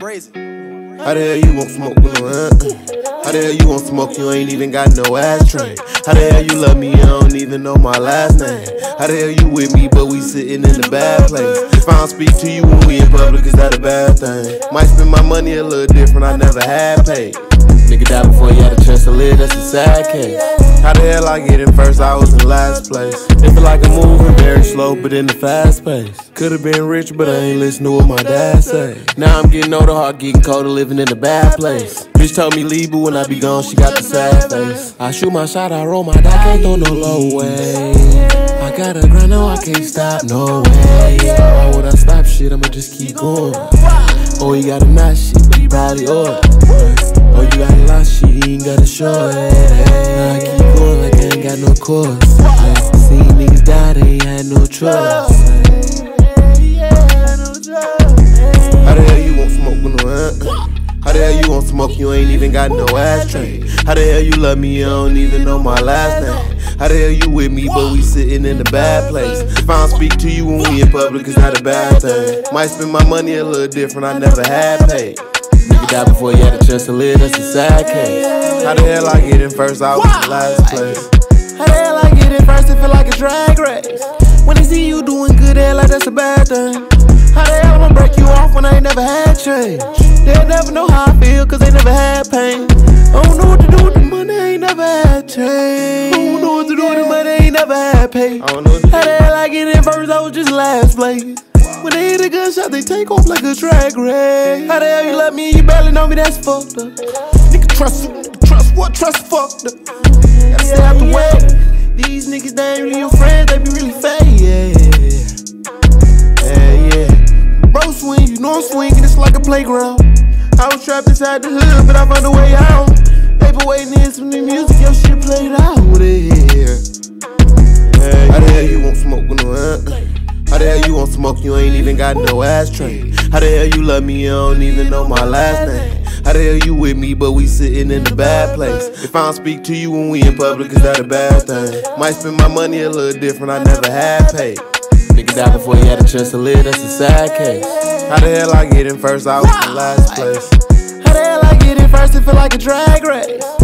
brazen. How the hell you won't smoke with no How the hell you won't smoke? You ain't even got no ashtray. How the hell you love me? You don't even know my last name. How the hell you with me, but we sitting in the bad place? If I don't speak to you when we in public, is that a bad thing? Might spend my money a little different, I never had paid. Nigga died before you had a chance to live, that's a sad case. How the hell I get in first, I was in last place? It feel like I'm moving very slow, but in the fast pace. Could've been rich, but I ain't listen to what my dad say. Now I'm getting older, heart getting colder, living in a bad place. Bitch told me leave, but when I be gone, she got the sad face. I shoot my shot, I roll my die, can't throw no low way. I gotta grind, no, I can't stop, no way. Why would I stop shit, I'ma just keep going. Oh, you got a nice shit, but you probably old. Oh, you got a lot of shit, you ain't gotta show it. Now I keep going like I ain't got no course. Seen niggas die, they ain't had no choice. How the hell you won't smoke with no How the hell you won't smoke, you ain't even got no ashtray? How the hell you love me, you don't even know my last name? How the hell you with me, but we sitting in a bad place? If I don't speak to you when we in public, it's not a bad thing. Might spend my money a little different, I never had paid. Nigga died before you had a chance to live, that's a sad case. How the hell I get in first, I was in last place? How the hell I get in first, it feel like a drag race. When they see you doing good, they like that's a bad thing. How the hell I'ma break you off when I ain't never had change? They'll never know how I feel, cause they never had pain. I don't know what to do with the money, I ain't never had change. Pay. How the hell I get in first, I was just last place. When they hit a good shot, they take off like a track race. How the hell you love me, you barely know me, that's fucked up. Nigga trust, what trust fucked up. Gotta stay out the way. These niggas, they ain't really your friends, they be really fake. Yeah. Bro swing, you know I'm swinging, it's like a playground. I was trapped inside the hood, but I found a way out. They been waiting to hear some new music, your shit played out here. How the hell you won't smoke with no How the hell you won't smoke? You ain't even got no ashtray. How the hell you love me? You don't even know my last name. How the hell you with me, but we sitting in a bad place? If I don't speak to you when we in public, is that a bad thing? Might spend my money a little different, I never had paid. Nigga died before he had a chance to live, that's a sad case. How the hell I get in first, I was in last place? How the hell I get in first, it feel like a drag race.